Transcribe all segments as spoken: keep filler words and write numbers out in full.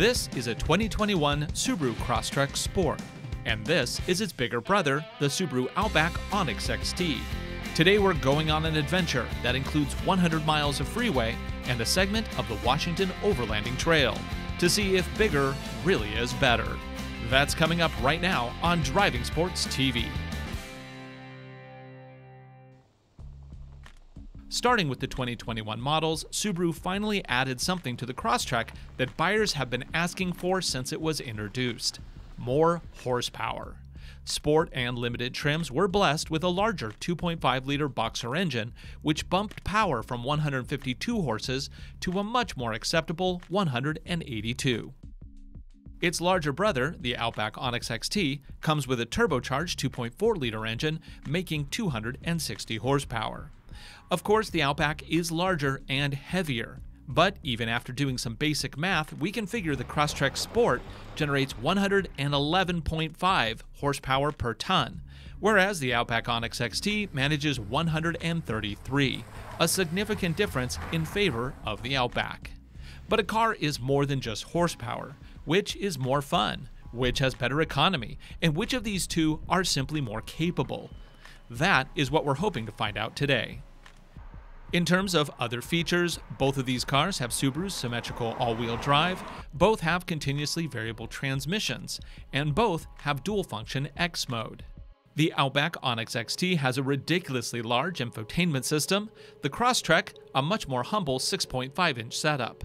This is a twenty twenty-one Subaru Crosstrek Sport, and this is its bigger brother, the Subaru Outback Onyx X T. Today we're going on an adventure that includes one hundred miles of freeway and a segment of the Washington Overlanding Trail to see if bigger really is better. That's coming up right now on Driving Sports T V. Starting with the twenty twenty-one models, Subaru finally added something to the Crosstrek that buyers have been asking for since it was introduced: more horsepower. Sport and Limited trims were blessed with a larger two point five liter boxer engine, which bumped power from one hundred fifty-two horses to a much more acceptable one hundred eighty-two. Its larger brother, the Outback Onyx X T, comes with a turbocharged two point four liter engine, making two hundred sixty horsepower. Of course, the Outback is larger and heavier, but even after doing some basic math, we can figure the Crosstrek Sport generates one hundred eleven point five horsepower per ton, whereas the Outback Onyx X T manages one hundred thirty-three, a significant difference in favor of the Outback. But a car is more than just horsepower. Which is more fun? Which has better economy? And which of these two are simply more capable? That is what we're hoping to find out today. In terms of other features, both of these cars have Subaru's symmetrical all-wheel drive, both have continuously variable transmissions, and both have dual-function X mode. The Outback Onyx X T has a ridiculously large infotainment system, the Crosstrek a much more humble six point five inch setup.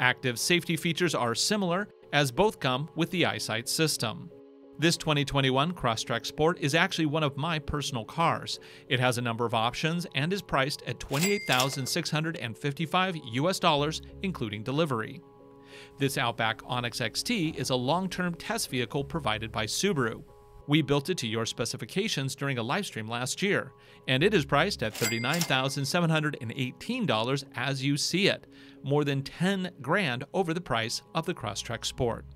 Active safety features are similar, as both come with the EyeSight system. This twenty twenty-one Crosstrek Sport is actually one of my personal cars. It has a number of options and is priced at twenty-eight thousand six hundred fifty-five U S dollars, including delivery. This Outback Onyx X T is a long-term test vehicle provided by Subaru. We built it to your specifications during a live stream last year, and it is priced at thirty-nine thousand seven hundred eighteen dollars as you see it, more than ten grand over the price of the Crosstrek Sport.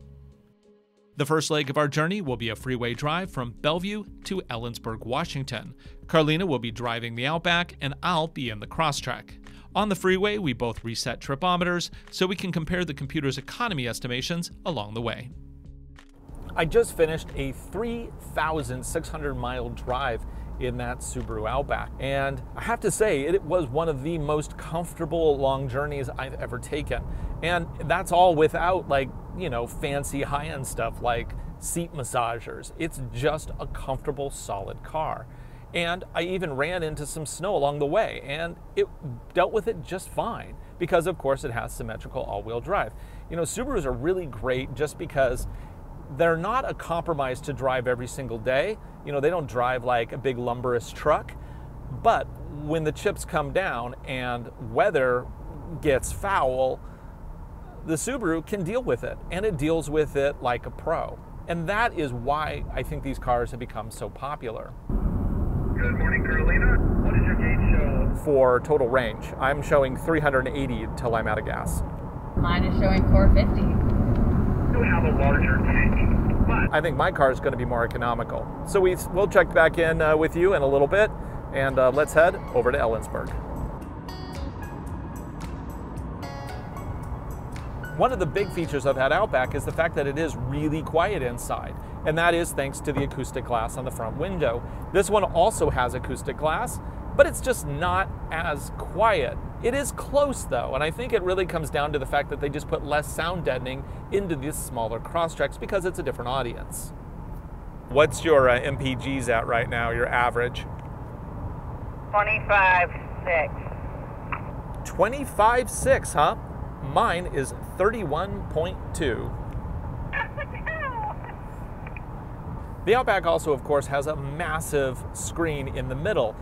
The first leg of our journey will be a freeway drive from Bellevue to Ellensburg, Washington. Karleena will be driving the Outback and I'll be in the Crosstrek. On the freeway, we both reset tripometers so we can compare the computer's economy estimations along the way. I just finished a three thousand six hundred mile drive in that Subaru Outback, and I have to say it was one of the most comfortable long journeys I've ever taken. And that's all without, like, you know, fancy high-end stuff like seat massagers. It's just a comfortable, solid car. And I even ran into some snow along the way, and it dealt with it just fine because, of course, it has symmetrical all-wheel drive. You know, Subarus are really great just because they're not a compromise to drive every single day. You know, they don't drive like a big lumberous truck, but when the chips come down and weather gets foul, the Subaru can deal with it, and it deals with it like a pro. And that is why I think these cars have become so popular. Good morning, Karleena. What does your gauge show? For total range, I'm showing three hundred eighty until I'm out of gas. Mine is showing four fifty. Have a larger tank, but I think my car is going to be more economical. So we, we'll check back in uh, with you in a little bit, and uh, let's head over to Ellensburg. One of the big features of that Outback is the fact that it is really quiet inside, and that is thanks to the acoustic glass on the front window. This one also has acoustic glass, but it's just not as quiet. It is close though, and I think it really comes down to the fact that they just put less sound deadening into these smaller Crosstreks because it's a different audience. What's your uh, M P Gs at right now, your average? twenty-five point six. twenty-five point six, huh? Mine is thirty-one point two. The Outback also, of course, has a massive screen in the middle,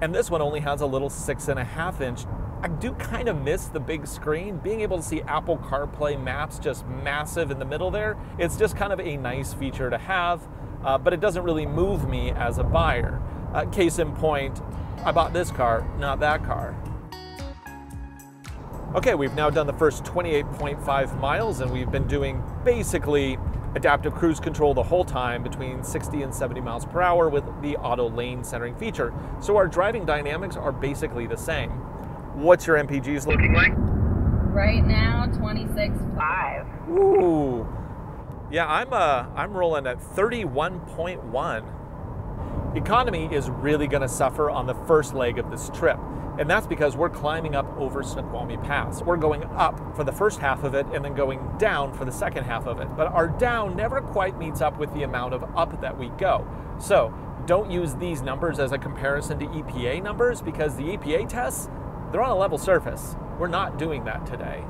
and this one only has a little six and a half inch. I do kind of miss the big screen. Being able to see Apple CarPlay maps just massive in the middle there, it's just kind of a nice feature to have, uh, but it doesn't really move me as a buyer. Uh, case in point, I bought this car, not that car. Okay, we've now done the first twenty-eight point five miles, and we've been doing basically adaptive cruise control the whole time, between sixty and seventy miles per hour with the auto lane centering feature. So our driving dynamics are basically the same. What's your M P Gs looking like? Right now, twenty-six point five. Ooh. Yeah, I'm uh, I'm rolling at thirty-one point one. Economy is really going to suffer on the first leg of this trip, and that's because we're climbing up over Snoqualmie Pass. We're going up for the first half of it and then going down for the second half of it, but our down never quite meets up with the amount of up that we go. So don't use these numbers as a comparison to E P A numbers, because the E P A tests, they're on a level surface. We're not doing that today.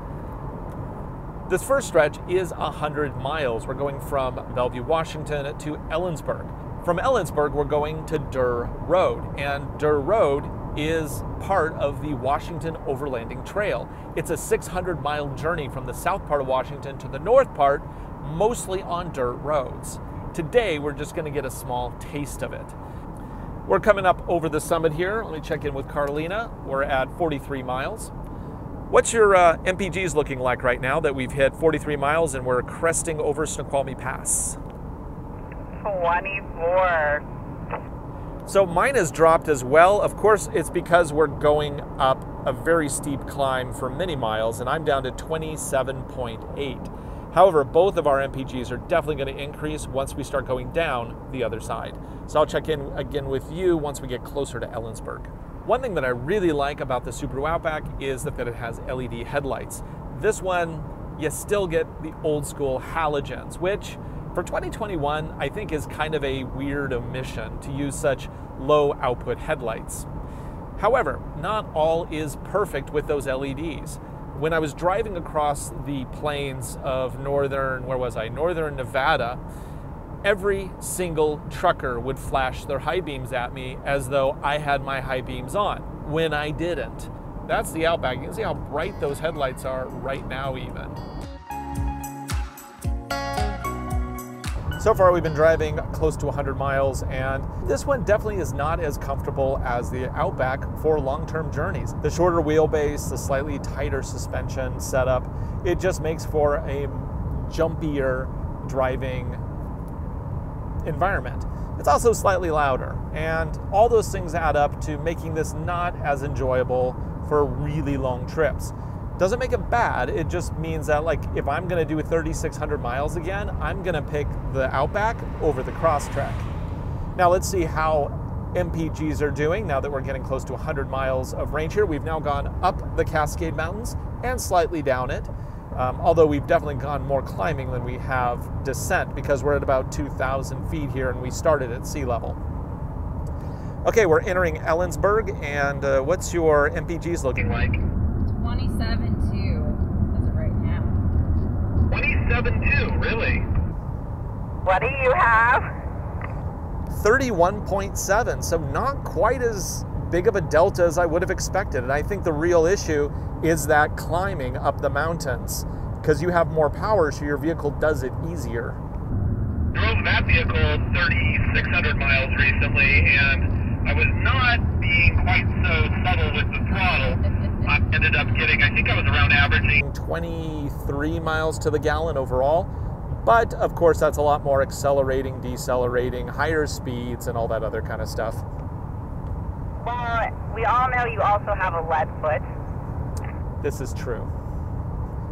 This first stretch is one hundred miles. We're going from Bellevue, Washington to Ellensburg. From Ellensburg, we're going to Durr Road, and Durr Road is part of the Washington Overlanding Trail. It's a six hundred mile journey from the south part of Washington to the north part, mostly on dirt roads. Today, we're just gonna get a small taste of it. We're coming up over the summit here. Let me check in with Karleena. We're at forty-three miles. What's your uh, M P Gs looking like right now that we've hit forty-three miles and we're cresting over Snoqualmie Pass? twenty-four. So mine has dropped as well. Of course, it's because we're going up a very steep climb for many miles, and I'm down to twenty-seven point eight. However, both of our M P Gs are definitely going to increase once we start going down the other side. So I'll check in again with you once we get closer to Ellensburg. One thing that I really like about the Subaru Outback is that it has L E D headlights. This one, you still get the old school halogens, which for twenty twenty-one, I think is kind of a weird omission to use such low output headlights. However, not all is perfect with those L E Ds. When I was driving across the plains of northern, where was I? Northern Nevada, every single trucker would flash their high beams at me as though I had my high beams on, when I didn't. That's the Outback. You can see how bright those headlights are right now even. So far we've been driving close to one hundred miles, and this one definitely is not as comfortable as the Outback for long-term journeys. The shorter wheelbase, the slightly tighter suspension setup, it just makes for a jumpier driving environment. It's also slightly louder, and all those things add up to making this not as enjoyable for really long trips. Doesn't make it bad, it just means that, like, if I'm gonna do thirty-six hundred miles again, I'm gonna pick the Outback over the Crosstrek. Now let's see how M P Gs are doing now that we're getting close to one hundred miles of range here. We've now gone up the Cascade Mountains and slightly down it. Um, although we've definitely gone more climbing than we have descent, because we're at about two thousand feet here and we started at sea level. Okay, we're entering Ellensburg, and uh, what's your M P Gs looking like? twenty-seven point two as of right now. twenty-seven point two, really? What do you have? thirty-one point seven, so not quite as big of a delta as I would have expected, and I think the real issue is that climbing up the mountains, because you have more power, so your vehicle does it easier. Drove that vehicle thirty-six hundred miles recently, and I was not being quite so subtle with the throttle. I ended up getting, I think I was around averaging twenty-three miles to the gallon overall, but of course that's a lot more accelerating, decelerating, higher speeds, and all that other kind of stuff. Well, we all know you also have a lead foot. This is true.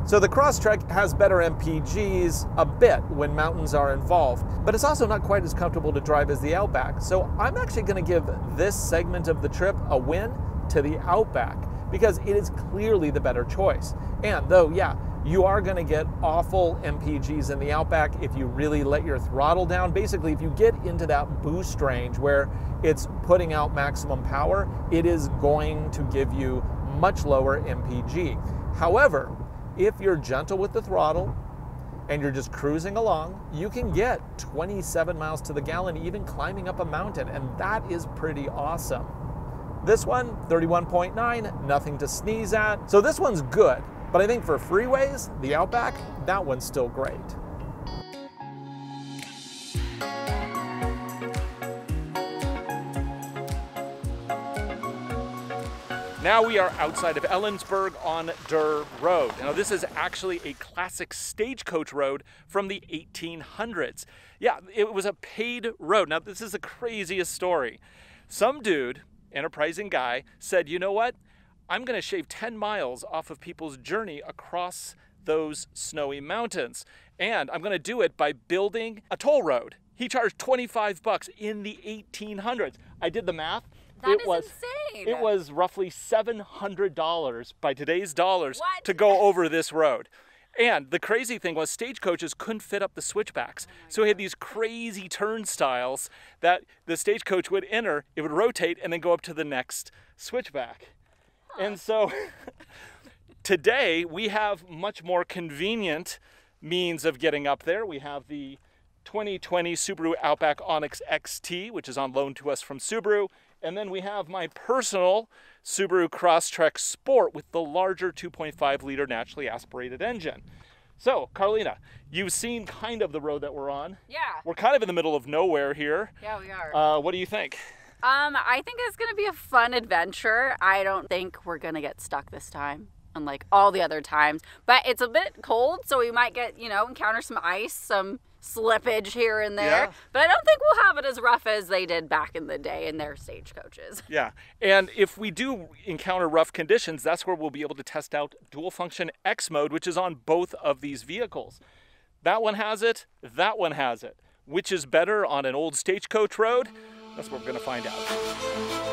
So the Crosstrek has better M P Gs a bit when mountains are involved, but it's also not quite as comfortable to drive as the Outback. So I'm actually gonna give this segment of the trip a win to the Outback, because it is clearly the better choice. And though, yeah, you are gonna get awful M P Gs in the Outback if you really let your throttle down. Basically, if you get into that boost range where it's putting out maximum power, it is going to give you much lower M P G. However, if you're gentle with the throttle and you're just cruising along, you can get twenty-seven miles to the gallon even climbing up a mountain, and that is pretty awesome. This one, thirty-one point nine, nothing to sneeze at. So this one's good, but I think for freeways, the Outback, that one's still great. Now we are outside of Ellensburg on Durr Road. Now this is actually a classic stagecoach road from the eighteen hundreds. Yeah, it was a paid road. Now this is the craziest story. Some dude, enterprising guy, said, you know what? I'm going to shave ten miles off of people's journey across those snowy mountains. And I'm going to do it by building a toll road. He charged twenty-five bucks in the eighteen hundreds. I did the math. That it is was, insane. It was roughly seven hundred dollars by today's dollars what? to go over this road. And the crazy thing was stagecoaches couldn't fit up the switchbacks. Oh so he had these crazy turnstiles that the stagecoach would enter, it would rotate, and then go up to the next switchback. Huh. And so today we have much more convenient means of getting up there. We have the twenty twenty Subaru Outback Onyx X T, which is on loan to us from Subaru. And then we have my personal Subaru Crosstrek Sport with the larger two point five liter naturally aspirated engine. So, Karleena, you've seen kind of the road that we're on. Yeah. We're kind of in the middle of nowhere here. Yeah, we are. Uh, what do you think? Um, I think it's going to be a fun adventure. I don't think we're going to get stuck this time, unlike all the other times. But it's a bit cold, so we might get, you know, encounter some ice, some slippage here and there, yeah. But I don't think we'll have it as rough as they did back in the day in their stagecoaches. Yeah, and if we do encounter rough conditions, that's where we'll be able to test out dual function X mode, which is on both of these vehicles. That one has it, that one has it. Which is better on an old stagecoach road? That's what we're gonna find out.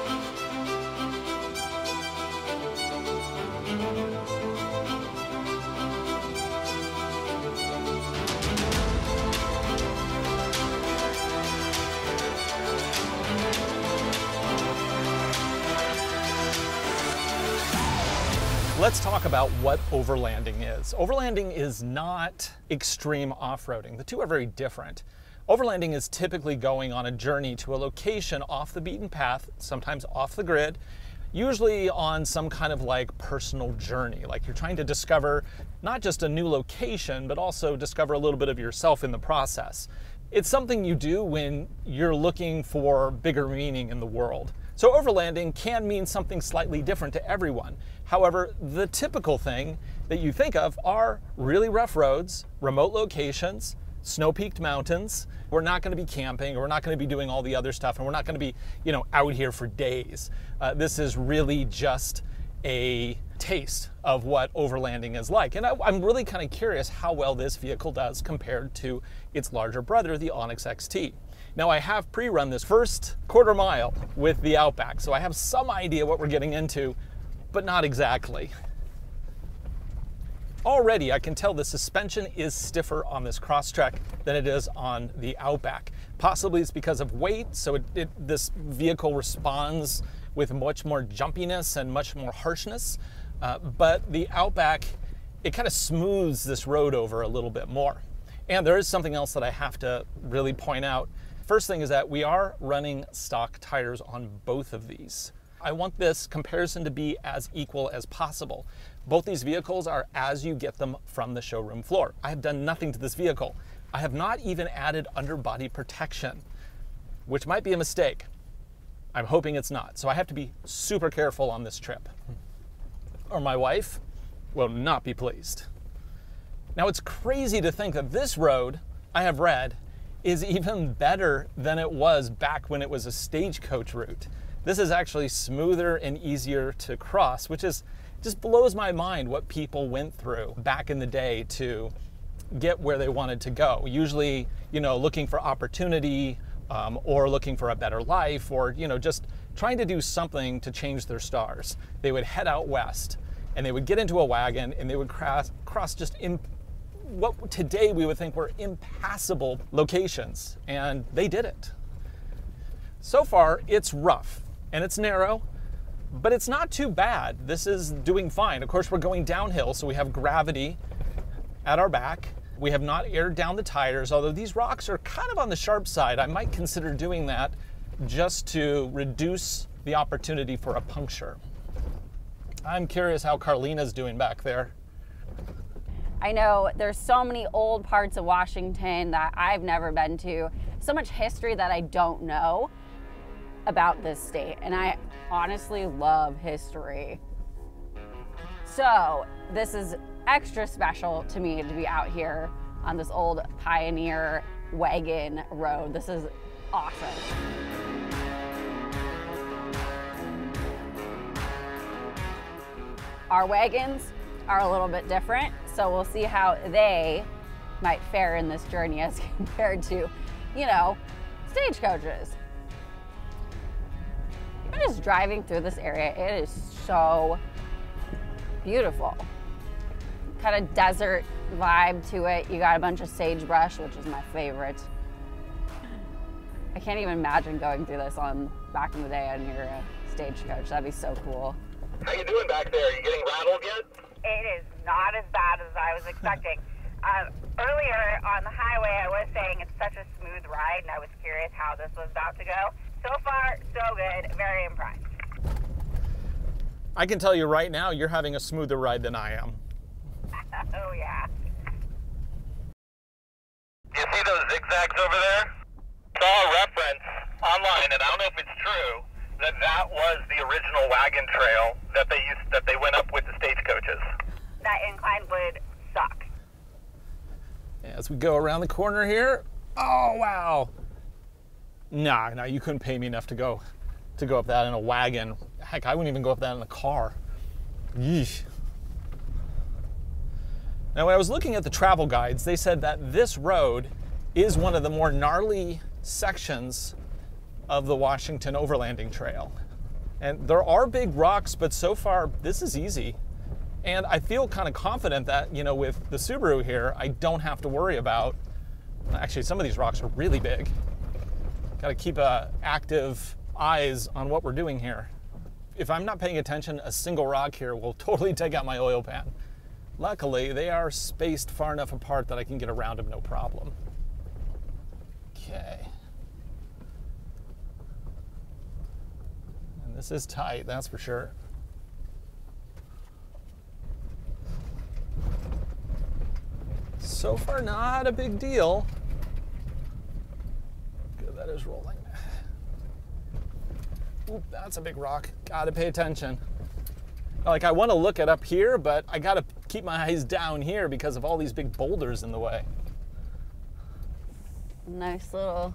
Let's talk about what overlanding is. Overlanding is not extreme off-roading. The two are very different. Overlanding is typically going on a journey to a location off the beaten path, sometimes off the grid, usually on some kind of like personal journey. Like you're trying to discover not just a new location, but also discover a little bit of yourself in the process. It's something you do when you're looking for bigger meaning in the world. So overlanding can mean something slightly different to everyone. However, the typical thing that you think of are really rough roads, remote locations, snow-peaked mountains. We're not going to be camping, we're not going to be doing all the other stuff, and we're not going to be, you know, out here for days. Uh, this is really just a taste of what overlanding is like. And I, I'm really kind of curious how well this vehicle does compared to its larger brother, the Onyx X T. Now I have pre-run this first quarter mile with the Outback, so I have some idea what we're getting into, but not exactly. Already I can tell the suspension is stiffer on this Crosstrek than it is on the Outback. Possibly it's because of weight, so it, it, this vehicle responds with much more jumpiness and much more harshness, uh, but the Outback, it kind of smooths this road over a little bit more. And there is something else that I have to really point out. First thing is that we are running stock tires on both of these. I want this comparison to be as equal as possible. Both these vehicles are as you get them from the showroom floor. I have done nothing to this vehicle. I have not even added underbody protection, which might be a mistake. I'm hoping it's not. So I have to be super careful on this trip, or my wife will not be pleased. Now it's crazy to think that this road, I have read, is even better than it was back when it was a stagecoach route. This is actually smoother and easier to cross, which is just blows my mind what people went through back in the day to get where they wanted to go. Usually, you know, looking for opportunity um, or looking for a better life, or, you know, just trying to do something to change their stars. They would head out west and they would get into a wagon and they would cross, cross just in what today we would think were impassable locations, and they did it. So far, it's rough and it's narrow, but it's not too bad. This is doing fine. Of course, we're going downhill, so we have gravity at our back. We have not aired down the tires, although these rocks are kind of on the sharp side. I might consider doing that just to reduce the opportunity for a puncture. I'm curious how Karleena's doing back there. I know there's so many old parts of Washington that I've never been to, so much history that I don't know about this state, and I honestly love history. So this is extra special to me to be out here on this old pioneer wagon road. This is awesome. Our wagons are a little bit different, so we'll see how they might fare in this journey as compared to, you know, stagecoaches. Even just driving through this area, it is so beautiful. Kind of desert vibe to it. You got a bunch of sagebrush, which is my favorite. I can't even imagine going through this on back in the day on your uh, stagecoach. That'd be so cool. How you doing back there? Are you getting rattled yet? It is not as bad as I was expecting. Um, earlier on the highway, I was saying it's such a smooth ride, and I was curious how this was about to go. So far, so good. Very impressed. I can tell you right now, you're having a smoother ride than I am. Oh, yeah. Do you see those zigzags over there? I saw a reference online, and I don't know if it's true, that that was the original wagon trail that they used, that they went up with the stagecoaches. That incline would suck. As we go around the corner here, oh wow! Nah, nah, you couldn't pay me enough to go, to go up that in a wagon. Heck, I wouldn't even go up that in a car. Yeesh. Now, when I was looking at the travel guides, they said that this road is one of the more gnarly sections of the Washington Overlanding Trail. And there are big rocks, but so far this is easy. And I feel kind of confident that, you know, with the Subaru here, I don't have to worry about, actually some of these rocks are really big. Gotta keep uh, active eyes on what we're doing here. If I'm not paying attention, a single rock here will totally take out my oil pan. Luckily, they are spaced far enough apart that I can get around them no problem. Okay. And this is tight, that's for sure. So far, not a big deal. Good, that is rolling. Oop, that's a big rock. Gotta pay attention. Like, I want to look it up here, but I gotta keep my eyes down here because of all these big boulders in the way. Nice little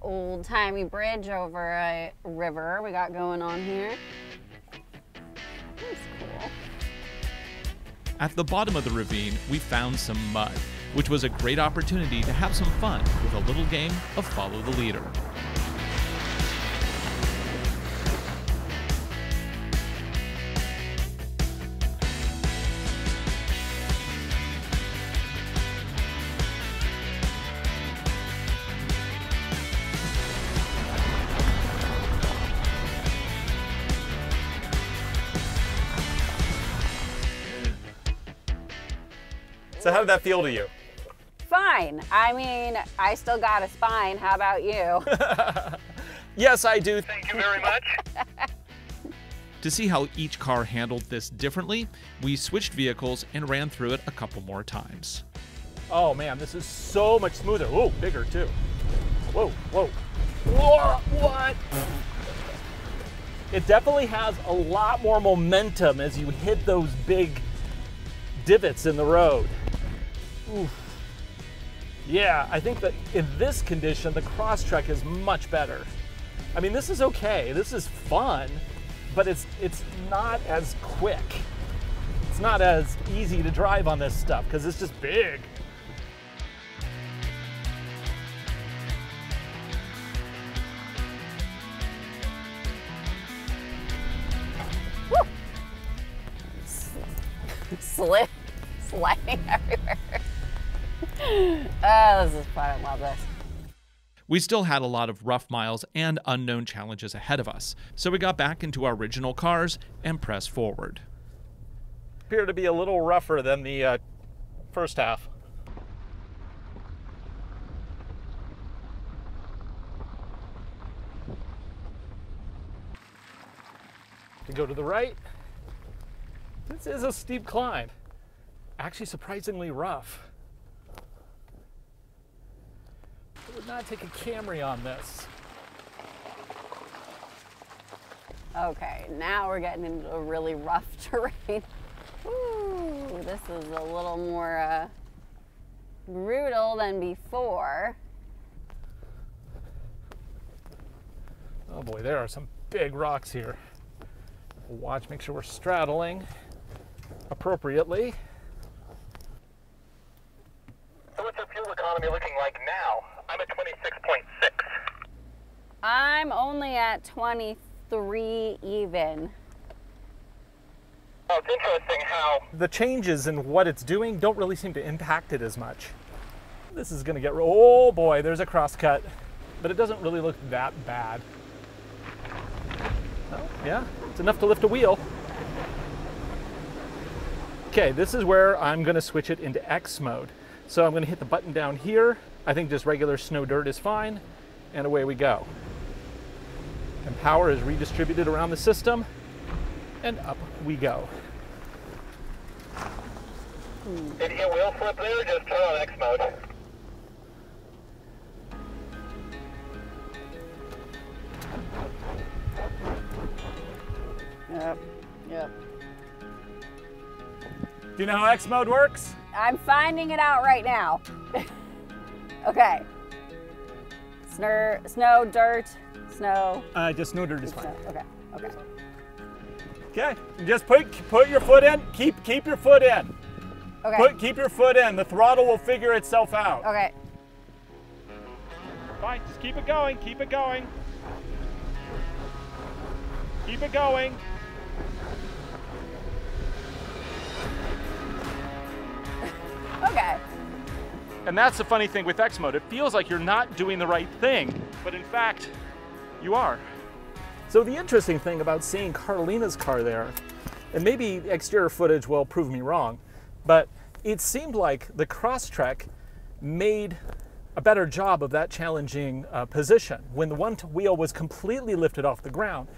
old-timey bridge over a river we got going on here. That's cool. At the bottom of the ravine, we found some mud, which was a great opportunity to have some fun with a little game of follow the leader. So how did that feel to you? Fine. I mean, I still got a spine. How about you? Yes, I do. Thank you very much. To see how each car handled this differently, we switched vehicles and ran through it a couple more times. Oh man, this is so much smoother. Whoa, bigger too. Whoa, whoa. Whoa, what? It definitely has a lot more momentum as you hit those big divots in the road. Oof. Yeah, I think that in this condition, the Crosstrek is much better. I mean, this is okay, this is fun, but it's it's not as quick. It's not as easy to drive on this stuff because it's just big. Woo! Slip, sliding everywhere. Oh, this is fun. I love this. We still had a lot of rough miles and unknown challenges ahead of us, so we got back into our original cars and pressed forward. Appear to be a little rougher than the uh, first half. To go to the right. This is a steep climb. Actually, surprisingly rough. I would not take a Camry on this. Okay, now we're getting into a really rough terrain. Ooh, this is a little more uh, brutal than before. Oh boy, there are some big rocks here. Watch, make sure we're straddling. appropriately. So what's the fuel economy looking like now? I'm at twenty-six point six. I'm only at twenty-three even. Oh, it's interesting how the changes in what it's doing don't really seem to impact it as much. This is gonna get, oh boy, there's a crosscut, but it doesn't really look that bad. Oh, yeah, it's enough to lift a wheel. Okay, this is where I'm gonna switch it into X mode. So I'm gonna hit the button down here. I think just regular snow dirt is fine, and away we go. And power is redistributed around the system, and up we go. Did you get wheel flip there, or just turn on X mode? Yep, yep. Do you know how X mode works? I'm finding it out right now. Okay. Snur, snow, dirt, snow. Uh, just snow, dirt is fine. Snow. Okay, okay. Okay, just put put your foot in. Keep keep your foot in. Okay. Put keep your foot in. The throttle will figure itself out. Okay. Fine. Just keep it going. Keep it going. Keep it going. Okay. And that's the funny thing with X mode. It feels like you're not doing the right thing, but in fact, you are. So the interesting thing about seeing Karleena's car there, and maybe exterior footage will prove me wrong, but it seemed like the Crosstrek made a better job of that challenging uh, position. When the one wheel was completely lifted off the ground,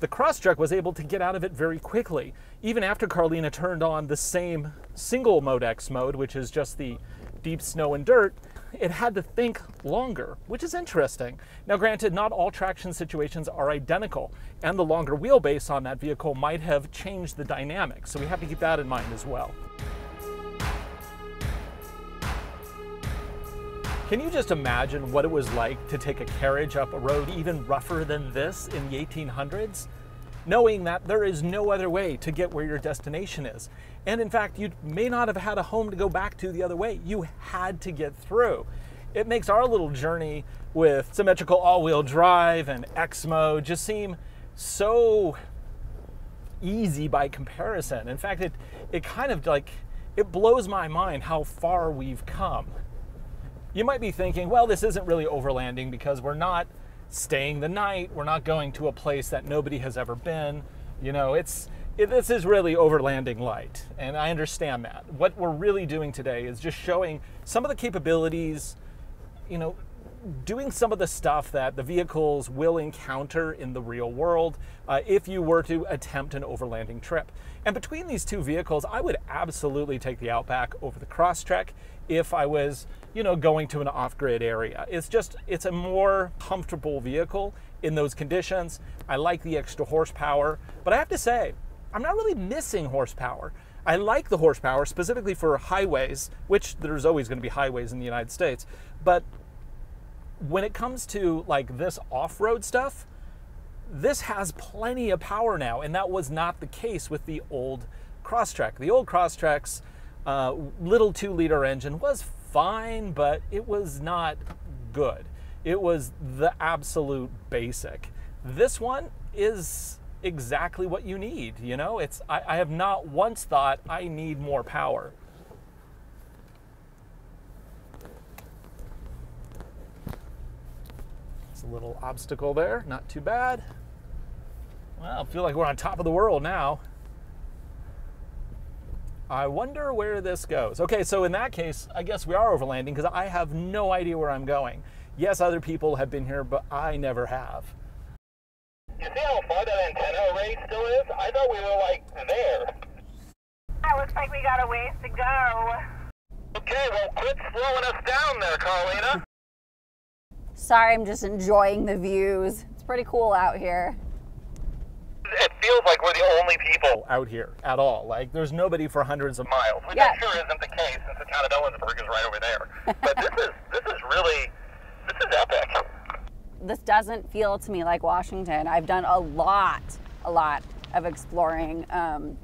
the Crosstrek was able to get out of it very quickly, even after Karleena turned on the same single mode X mode, which is just the deep snow and dirt. It had to think longer, which is interesting. Now granted, not all traction situations are identical, and the longer wheelbase on that vehicle might have changed the dynamics, so we have to keep that in mind as well. Can you just imagine what it was like to take a carriage up a road even rougher than this in the eighteen hundreds? Knowing that there is no other way to get where your destination is. And in fact, you may not have had a home to go back to the other way. You had to get through. It makes our little journey with symmetrical all-wheel drive and X mode just seem so easy by comparison. In fact, it, it kind of like, it blows my mind how far we've come. You might be thinking, well, this isn't really overlanding because we're not staying the night, we're not going to a place that nobody has ever been. You know, it's it, this is really overlanding light, and I understand that. What we're really doing today is just showing some of the capabilities, you know, doing some of the stuff that the vehicles will encounter in the real world uh, if you were to attempt an overlanding trip. And between these two vehicles, I would absolutely take the Outback over the Crosstrek if I was, you know, going to an off-grid area. It's just, it's a more comfortable vehicle in those conditions. I like the extra horsepower, but I have to say, I'm not really missing horsepower. I like the horsepower specifically for highways, which there's always going to be highways in the United States, but when it comes to like this off-road stuff, this has plenty of power now, and that was not the case with the old Crosstrek. The old Crosstrek's uh, little two-liter engine was fine, but it was not good. It was the absolute basic. This one is exactly what you need, you know? It's I, I have not once thought, I need more power. Little obstacle there, not too bad. Well, I feel like we're on top of the world now. I wonder where this goes. Okay, so in that case, I guess we are overlanding because I have no idea where I'm going. Yes, other people have been here, but I never have. You see how far that antenna array still is? I thought we were like there. It looks like we got a ways to go. Okay, well, quit slowing us down there, Karleena. Sorry, I'm just enjoying the views. It's pretty cool out here. It feels like we're the only people out here at all. Like, there's nobody for hundreds of miles, which yeah. I'm sure isn't the case since the town of Ellensburg is right over there. But this is this is really, this is epic. This doesn't feel to me like Washington. I've done a lot, a lot of exploring um,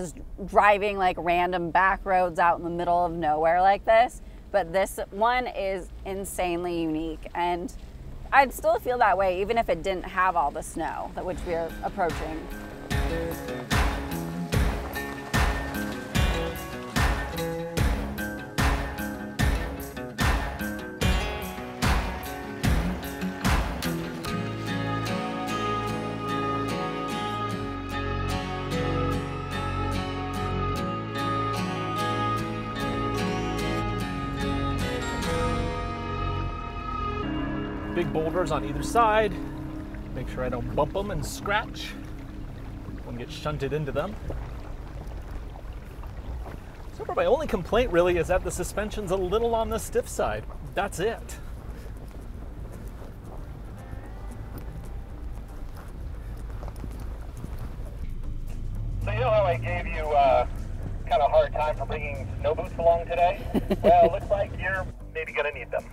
just driving like random back roads out in the middle of nowhere like this. But this one is insanely unique, and I'd still feel that way even if it didn't have all the snow, which we are approaching. Big boulders on either side. Make sure I don't bump them and scratch. Don't get shunted into them. So my only complaint really is that the suspension's a little on the stiff side. That's it. So you know how I gave you uh, kind of a hard time for bringing snow boots along today? Well, looks like you're maybe gonna need them.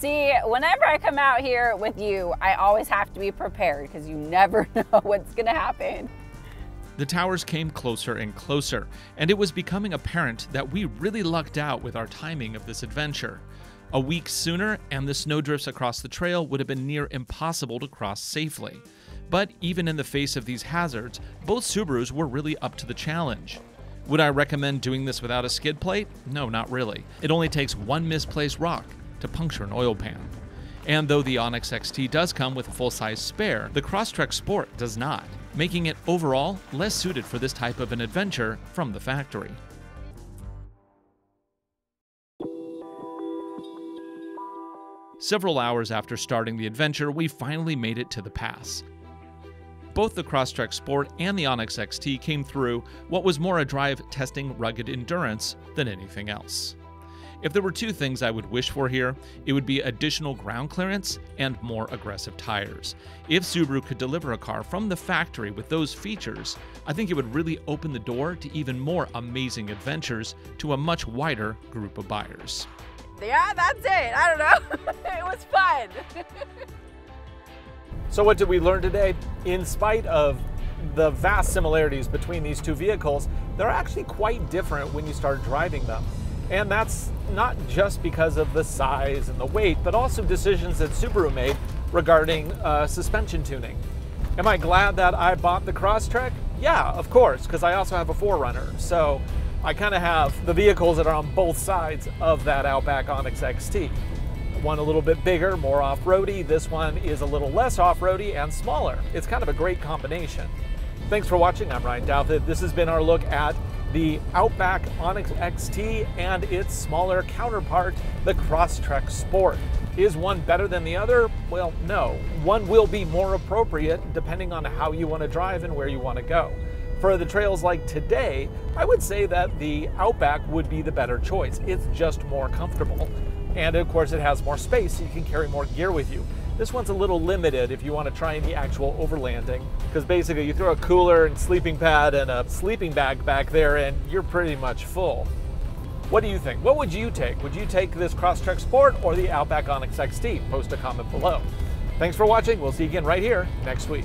See, whenever I come out here with you, I always have to be prepared because you never know what's going to happen. The towers came closer and closer, and it was becoming apparent that we really lucked out with our timing of this adventure. A week sooner, and the snowdrifts across the trail would have been near impossible to cross safely. But even in the face of these hazards, both Subarus were really up to the challenge. Would I recommend doing this without a skid plate? No, not really. It only takes one misplaced rock to puncture an oil pan. And though the Onyx X T does come with a full-size spare, the Crosstrek Sport does not, making it overall less suited for this type of an adventure from the factory. Several hours after starting the adventure, we finally made it to the pass. Both the Crosstrek Sport and the Onyx X T came through what was more a drive testing rugged endurance than anything else. If there were two things I would wish for here, it would be additional ground clearance and more aggressive tires. If Subaru could deliver a car from the factory with those features, I think it would really open the door to even more amazing adventures to a much wider group of buyers. Yeah, that's it. I don't know. It was fun. So what did we learn today? In spite of the vast similarities between these two vehicles, they're actually quite different when you start driving them. And that's not just because of the size and the weight, but also decisions that Subaru made regarding uh, suspension tuning. Am I glad that I bought the Crosstrek? Yeah, of course, because I also have a four runner. So I kind of have the vehicles that are on both sides of that Outback Onyx X T. One a little bit bigger, more off-roady. This one is a little less off-roady and smaller. It's kind of a great combination. Thanks for watching. I'm Ryan Douthat. This has been our look at the Outback Onyx X T and its smaller counterpart, the Crosstrek Sport. Is one better than the other? Well, no. One will be more appropriate depending on how you want to drive and where you want to go. For the trails like today, I would say that the Outback would be the better choice. It's just more comfortable. And of course it has more space, so you can carry more gear with you. This one's a little limited if you want to try any actual overlanding, because basically you throw a cooler and sleeping pad and a sleeping bag back there and you're pretty much full. What do you think? What would you take? Would you take this Crosstrek Sport or the Outback Onyx X T? Post a comment below. Thanks for watching. We'll see you again right here next week.